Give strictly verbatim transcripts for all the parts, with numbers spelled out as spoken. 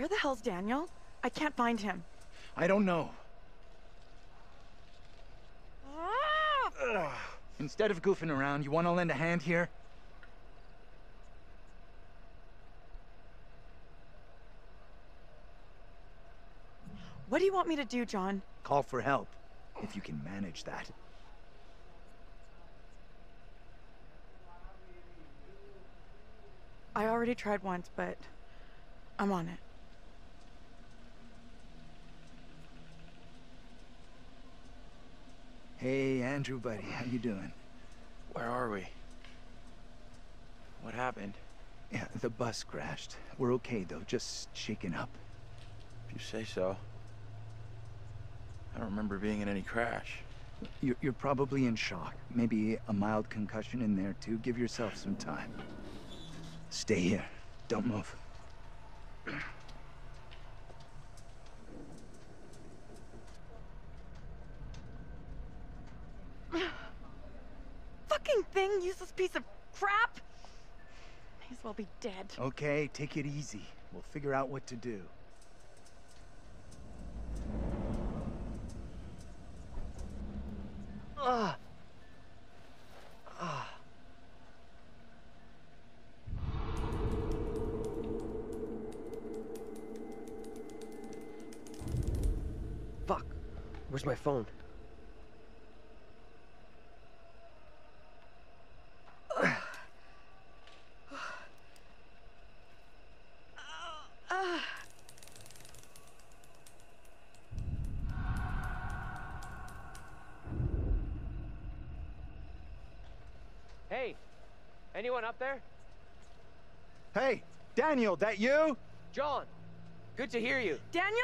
Where the hell's Daniel? I can't find him. I don't know. Ah! Instead of goofing around, you want to lend a hand here? What do you want me to do, John? Call for help, if you can manage that. I already tried once, but I'm on it. Hey, Andrew, buddy, how you doing? Where are we? What happened? Yeah, the bus crashed. We're okay, though, just shaken up. If you say so. I don't remember being in any crash. You're, you're probably in shock. Maybe a mild concussion in there, too. Give yourself some time. Stay here. Don't move. Fucking thing! Useless piece of crap! May as well be dead. Okay, take it easy. We'll figure out what to do. Ah! Ah! Fuck! Where's my phone? Uh, uh. Hey, anyone up there? Hey, Daniel, that you? John, good to hear you. Daniel?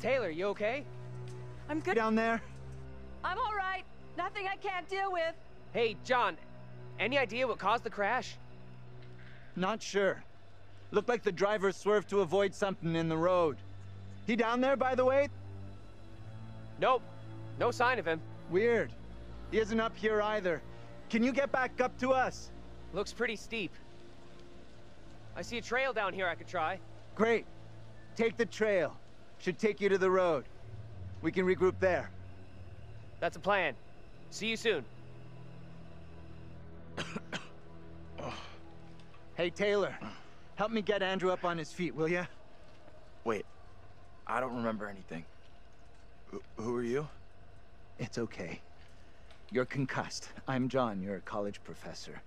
Taylor, you okay? I'm good. Down there? I'm all right. Nothing I can't deal with. Hey, John, any idea what caused the crash? Not sure. Looked like the driver swerved to avoid something in the road. He down there, by the way? Nope. No sign of him. Weird. He isn't up here either. Can you get back up to us? Looks pretty steep. I see a trail down here I could try. Great. Take the trail. Should take you to the road. We can regroup there. That's a plan. See you soon. Hey, Taylor. Help me get Andrew up on his feet, will ya? Wait. I don't remember anything. Who are you? It's okay. You're concussed. I'm John. You're a college professor.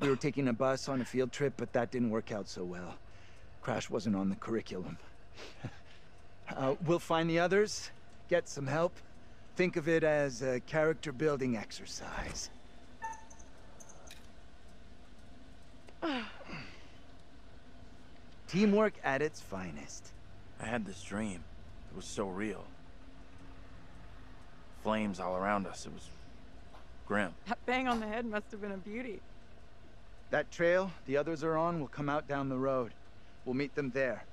We were taking a bus on a field trip, but that didn't work out so well. Crash wasn't on the curriculum. Uh, we'll find the others, get some help. Think of it as a character-building exercise. Teamwork at its finest. I had this dream. It was so real. Flames all around us. It was grim. That bang on the head must have been a beauty. That trail the others are on will come out down the road. We'll meet them there.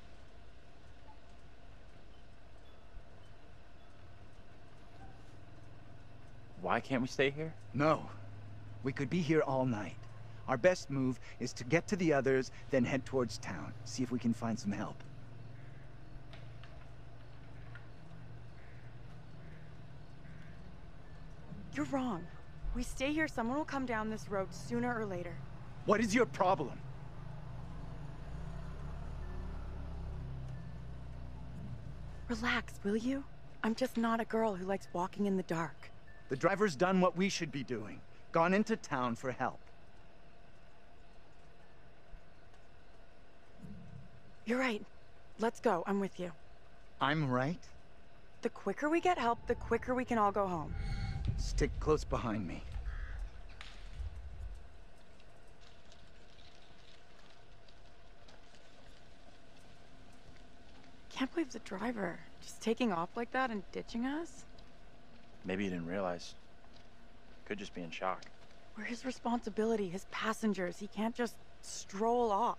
Why can't we stay here? No. We could be here all night. Our best move is to get to the others, then head towards town. See if we can find some help. You're wrong. We stay here, someone will come down this road sooner or later. What is your problem? Relax, will you? I'm just not a girl who likes walking in the dark. The driver's done what we should be doing. Gone into town for help. You're right. Let's go. I'm with you. I'm right? The quicker we get help, the quicker we can all go home. Stick close behind me. Can't believe the driver. Just taking off like that and ditching us? Maybe he didn't realize. Could just be in shock. We're his responsibility, his passengers. He can't just stroll off.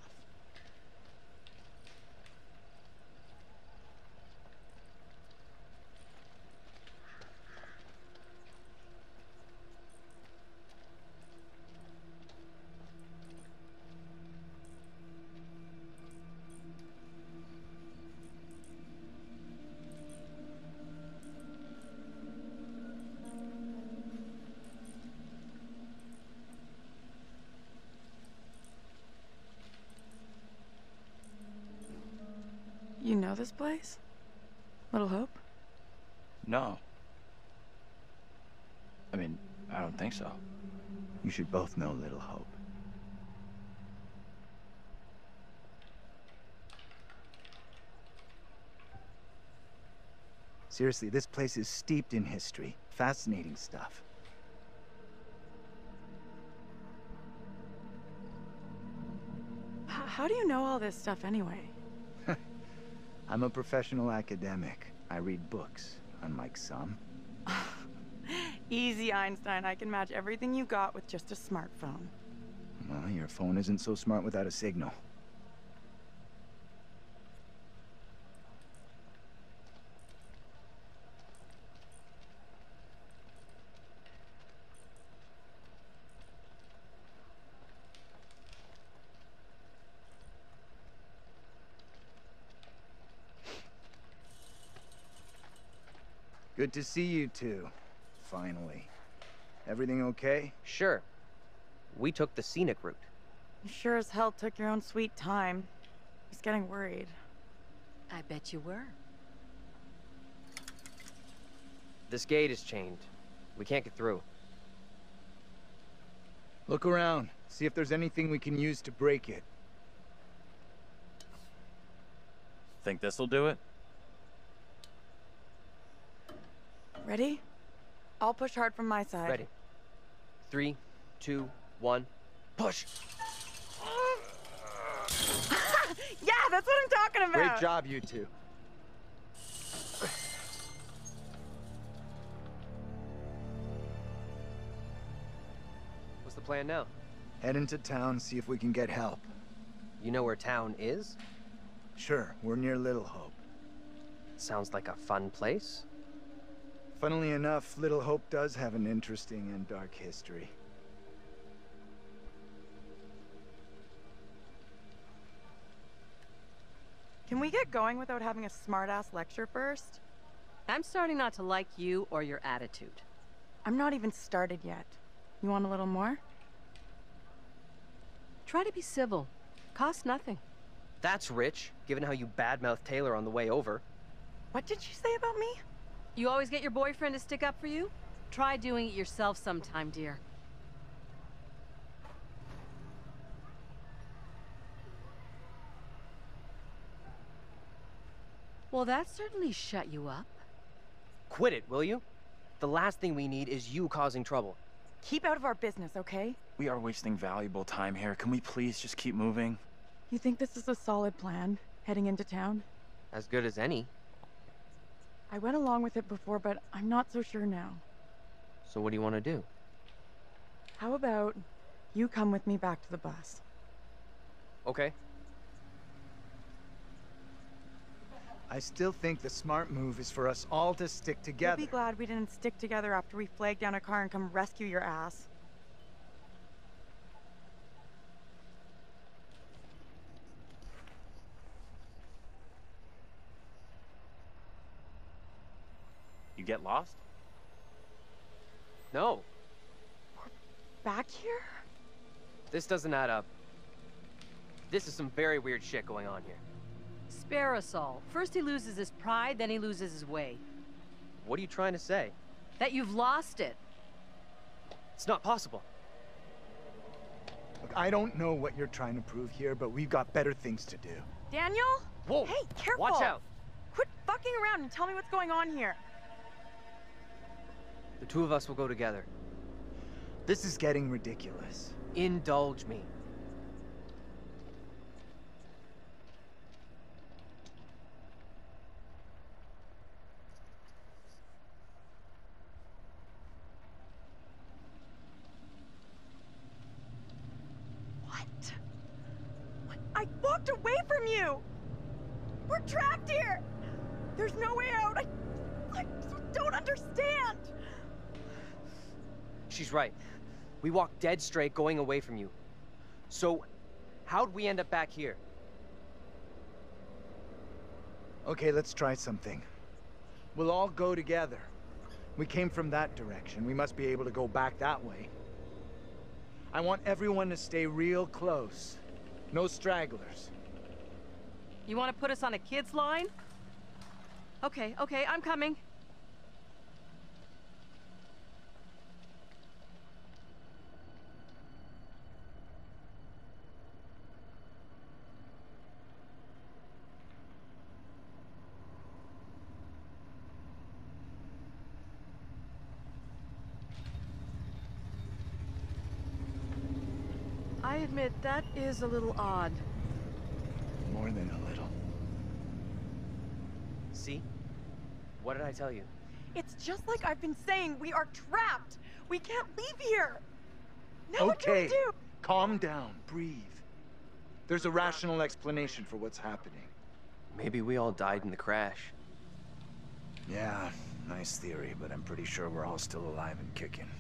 know this place? Little Hope? No. I mean, I don't think so. You should both know Little Hope. Seriously, this place is steeped in history. Fascinating stuff. H- how do you know all this stuff anyway? I'm a professional academic. I read books, unlike some. Easy, Einstein. I can match everything you got with just a smartphone. Well, your phone isn't so smart without a signal. Good to see you two, finally. Everything okay? Sure. We took the scenic route. You sure as hell took your own sweet time. I was getting worried. I bet you were. This gate is chained. We can't get through. Look around. See if there's anything we can use to break it. Think this'll do it? Ready? I'll push hard from my side. Ready. Three, two, one, push! Yeah, that's what I'm talking about! Great job, you two. What's the plan now? Head into town, see if we can get help. You know where town is? Sure, we're near Little Hope. Sounds like a fun place. Funnily enough, Little Hope does have an interesting and dark history. Can we get going without having a smart-ass lecture first? I'm starting not to like you or your attitude. I'm not even started yet. You want a little more? Try to be civil. Cost nothing. That's rich, given how you badmouthed Taylor on the way over. What did you say about me? You always get your boyfriend to stick up for you? Try doing it yourself sometime, dear. Well, that certainly shut you up. Quit it, will you? The last thing we need is you causing trouble. Keep out of our business, okay? We are wasting valuable time here. Can we please just keep moving? You think this is a solid plan, heading into town? As good as any. I went along with it before, but I'm not so sure now. So what do you want to do? How about you come with me back to the bus? Okay. I still think the smart move is for us all to stick together. You'll be glad we didn't stick together after we flagged down a car and come rescue your ass. Get lost? No. We're back here? This doesn't add up. This is some very weird shit going on here. Spare us all. First he loses his pride, then he loses his way. What are you trying to say? That you've lost it. It's not possible. Look, I don't know what you're trying to prove here, but we've got better things to do. Daniel? Whoa! Hey, careful! Watch out! Quit fucking around and tell me what's going on here. The two of us will go together. This is getting ridiculous. Indulge me. What? What? I walked away from you! We're trapped here! There's no way out! I, I don't understand! She's right. We walked dead straight going away from you. So, how'd we end up back here? Okay, let's try something. We'll all go together. We came from that direction. We must be able to go back that way. I want everyone to stay real close. No stragglers. You want to put us on a kid's line? Okay, okay, I'm coming. I admit, that is a little odd. More than a little. See? What did I tell you? It's just like I've been saying, we are trapped! We can't leave here! Now okay. What do we do? Calm down, breathe. There's a rational explanation for what's happening. Maybe we all died in the crash. Yeah, nice theory, but I'm pretty sure we're all still alive and kicking.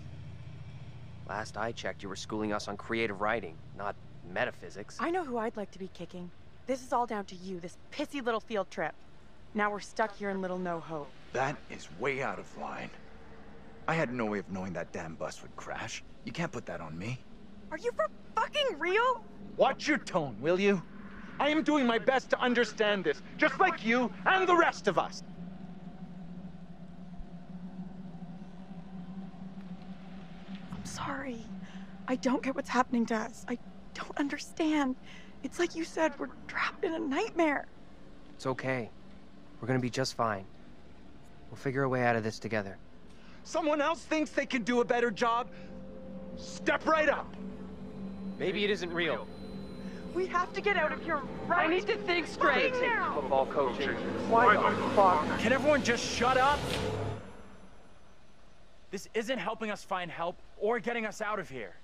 Last I checked, you were schooling us on creative writing, not metaphysics. I know who I'd like to be kicking. This is all down to you, this pissy little field trip. Now we're stuck here in Little No Hope. That is way out of line. I had no way of knowing that damn bus would crash. You can't put that on me. Are you for fucking real? Watch your tone, will you? I am doing my best to understand this, just like you and the rest of us. Sorry. I don't get what's happening to us. I don't understand. It's like you said, we're trapped in a nightmare. It's okay. We're gonna be just fine. We'll figure a way out of this together. Someone else thinks they can do a better job? Step right up! Maybe it isn't real. We have to get out of here right now! I need to think straight! Football coaching. Why the fuck? Can everyone just shut up? This isn't helping us find help or getting us out of here.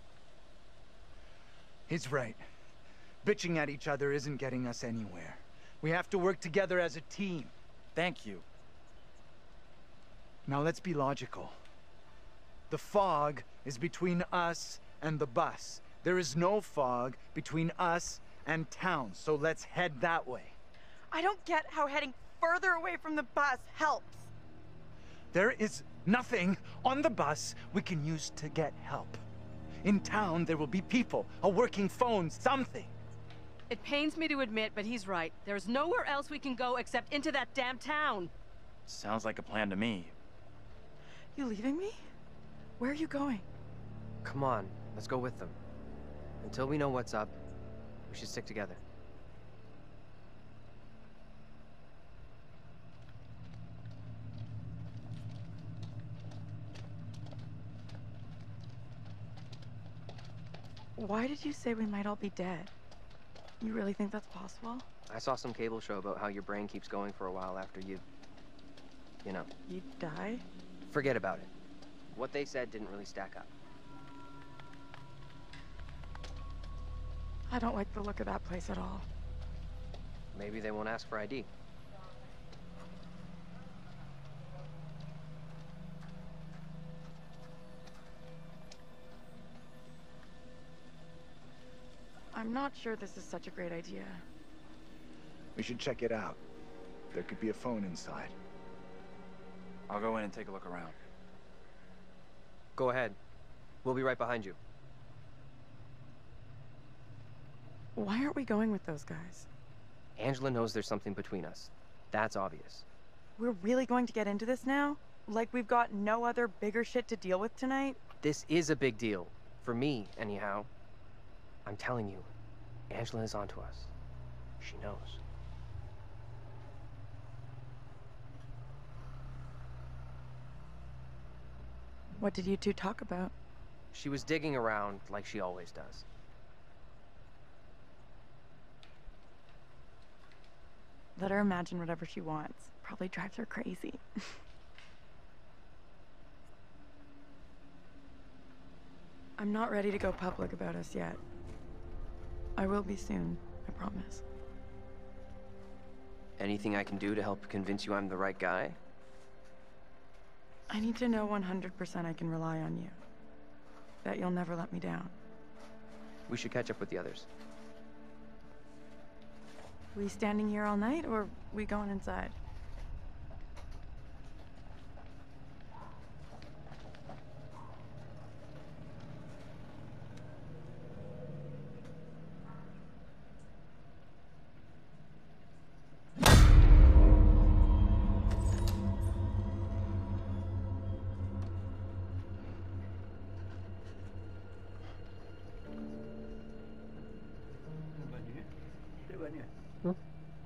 He's right. Bitching at each other isn't getting us anywhere. We have to work together as a team. Thank you. Now let's be logical. The fog is between us and the bus. There is no fog between us and town, so let's head that way. I don't get how heading further away from the bus helps. There is nothing on the bus we can use to get help. In town, there will be people, a working phone, something. It pains me to admit, but he's right. There's nowhere else we can go except into that damn town. Sounds like a plan to me. You leaving me? Where are you going? Come on, let's go with them. Until we know what's up, we should stick together. Why did you say we might all be dead? You really think that's possible? I saw some cable show about how your brain keeps going for a while after you... You know. You die? Forget about it. What they said didn't really stack up. I don't like the look of that place at all. Maybe they won't ask for I D. I'm not sure this is such a great idea. We should check it out. There could be a phone inside. I'll go in and take a look around. Go ahead. We'll be right behind you. Why aren't we going with those guys? Angela knows there's something between us. That's obvious. We're really going to get into this now? Like we've got no other bigger shit to deal with tonight? This is a big deal. For me, anyhow. I'm telling you, Angela is onto us. She knows. What did you two talk about? She was digging around like she always does. Let her imagine whatever she wants. Probably drives her crazy. I'm not ready to go public about us yet. I will be soon, I promise. Anything I can do to help convince you I'm the right guy? I need to know one hundred percent I can rely on you. That you'll never let me down. We should catch up with the others. We standing here all night, or we going inside?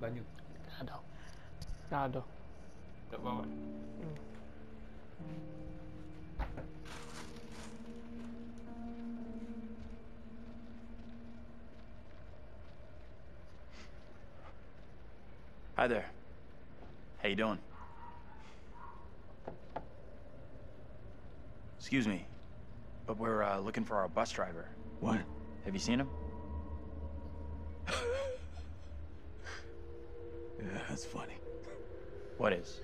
lanjut. Gak ada. Gak ada. Gak bawa. Hmm. Hi there. How you doing? Excuse me, but we're uh, looking for our bus driver. What? Have you seen him? Yeah, that's funny. What is?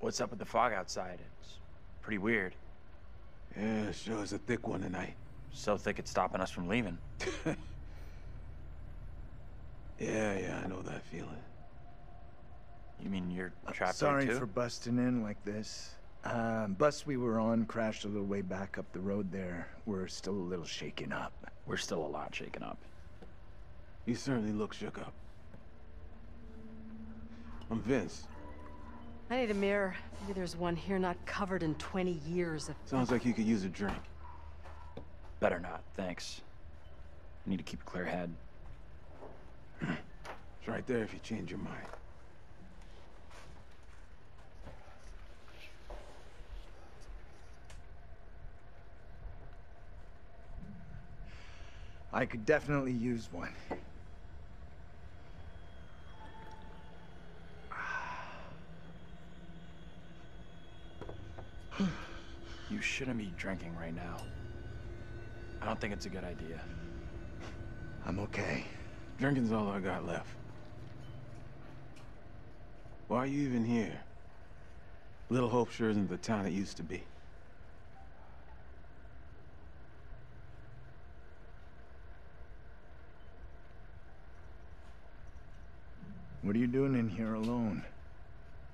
What's up with the fog outside? It's pretty weird. Yeah, sure is a thick one tonight. So thick it's stopping us from leaving. Yeah, yeah, I know that feeling. You mean you're trapped uh, sorry there too? For busting in like this. Uh, bus we were on crashed a little way back up the road there. We're still a little shaken up. We're still a lot shaken up. You certainly look shook up. I'm Vince. I need a mirror. Maybe there's one here not covered in twenty years of... Sounds like you could use a drink. Better not, thanks. I need to keep a clear head. It's right there if you change your mind. I could definitely use one. You shouldn't be drinking right now. I don't think it's a good idea. I'm okay. Drinking's all I got left. Why are you even here? Little Hope sure isn't the town it used to be. What are you doing in here alone?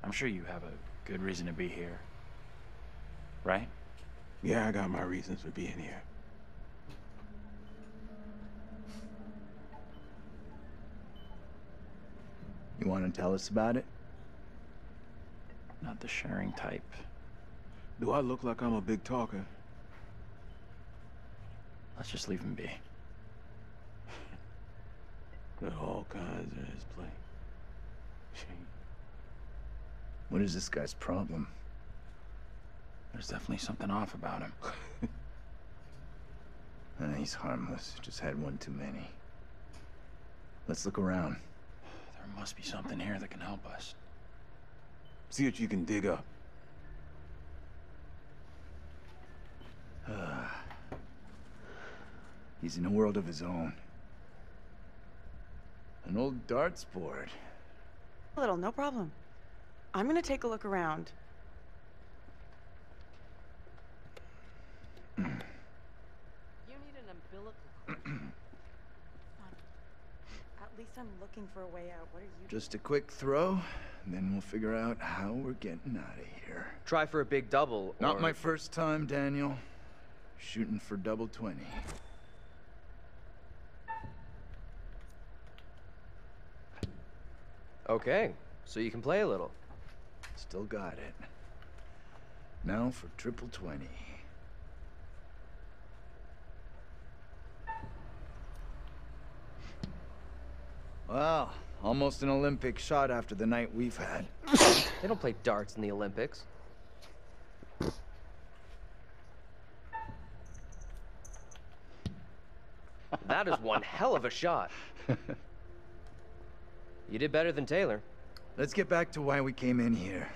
I'm sure you have a good reason to be here, right? Yeah, I got my reasons for being here. You want to tell us about it? Not the sharing type. Do I look like I'm a big talker? Let's just leave him be. There are all kinds in his play. What is this guy's problem? There's definitely something off about him. uh, he's harmless. Just had one too many. Let's look around. There must be something here that can help us. See what you can dig up. Uh, he's in a world of his own. An old darts board. Little, no problem. I'm gonna take a look around. You need an umbilical cord. At least I'm looking for a way out. What are you? Just a quick throw, and then we'll figure out how we're getting out of here. Try for a big double. Not or... my first time, Daniel. Shooting for double twenty. Okay, so you can play a little. Still got it. Now for triple twenty. Well, almost an Olympic shot after the night we've had. They don't play darts in the Olympics. That is one hell of a shot. You did better than Taylor. Let's get back to why we came in here.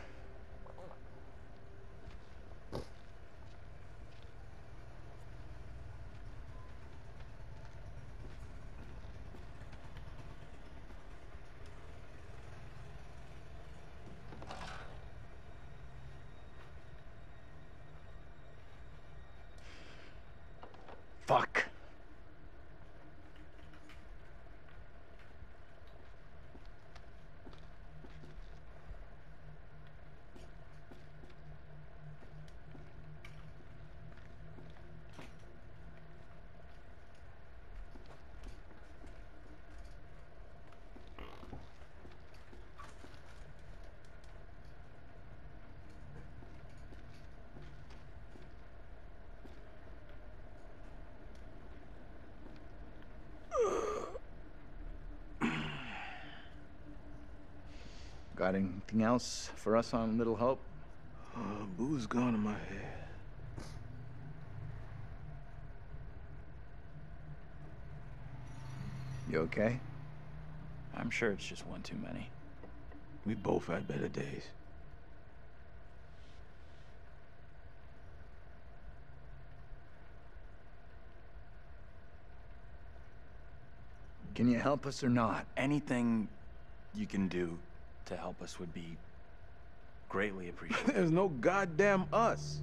Fuck. Got anything else for us on Little Hope? Uh, booze gone in my head. You okay? I'm sure it's just one too many. We both had better days. Can you help us or not? Anything you can do to help us would be greatly appreciated. There's no goddamn us.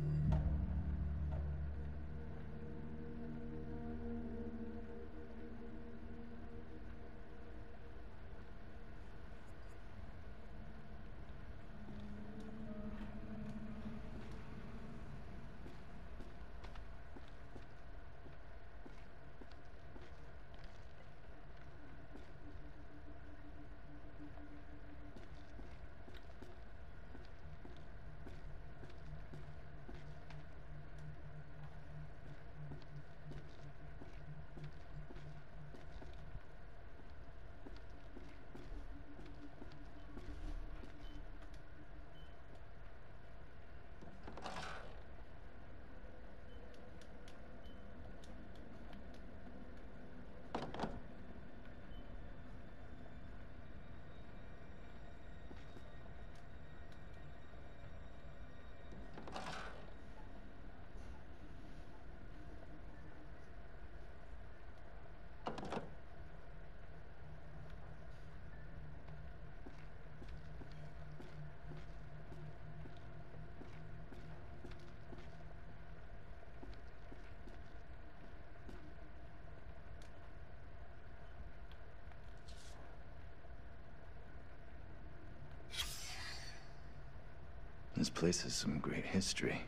This place has some great history.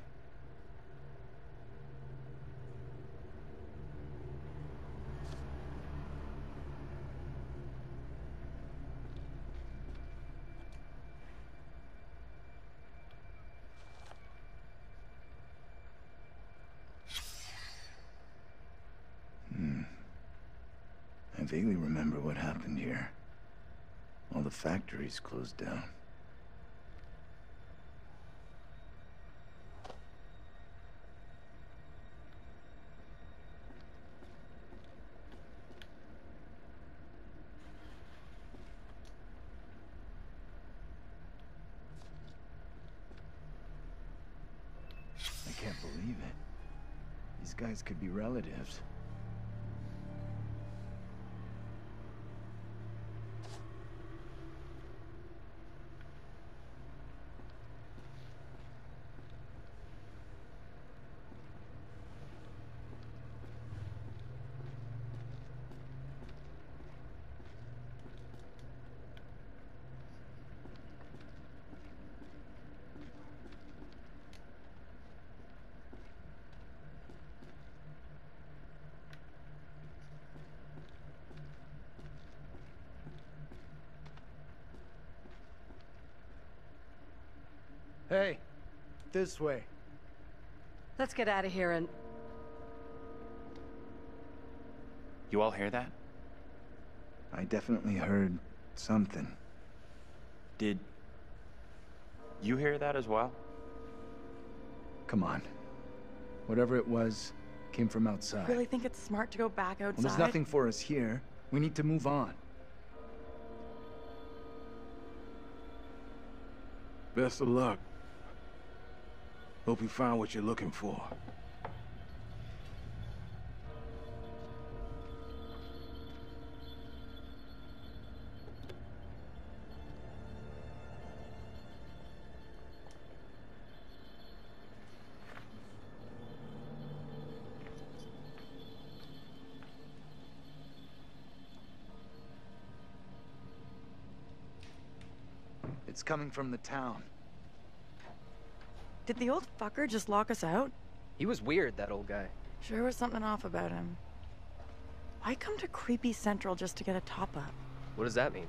Hmm. I vaguely remember what happened here. All the factories closed down. These guys could be relatives. Hey, this way. Let's get out of here and... You all hear that? I definitely heard something. Did you hear that as well? Come on. Whatever it was, came from outside. You really think it's smart to go back outside? Well, there's nothing for us here. We need to move on. Best of luck. Hope you found what you're looking for. It's coming from the town. Did the old fucker just lock us out? He was weird, that old guy. Sure was something off about him. Why come to Creepy Central just to get a top-up? What does that mean?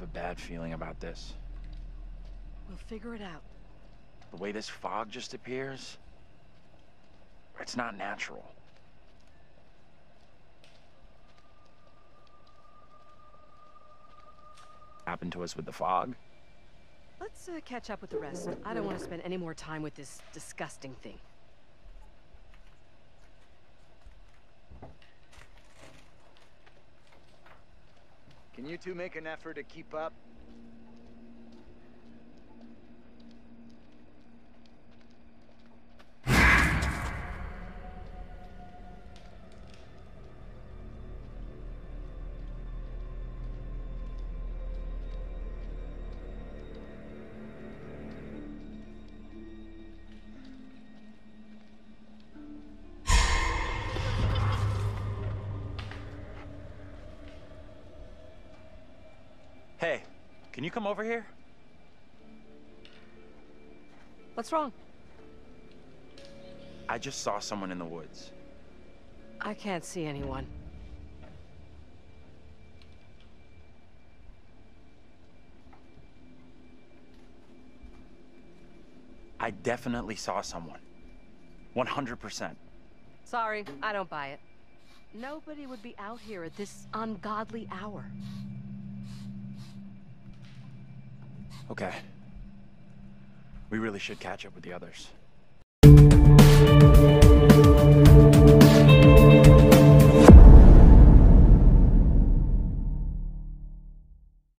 have a bad feeling about this. We'll figure it out. The way this fog just appears, it's not natural. Happened to us with the fog. Let's uh, catch up with the rest. I don't want to spend any more time with this disgusting thing. Can you two make an effort to keep up? Hey, can you come over here? What's wrong? I just saw someone in the woods. I can't see anyone. I definitely saw someone. one hundred percent. Sorry, I don't buy it. Nobody would be out here at this ungodly hour. Okay. We really should catch up with the others.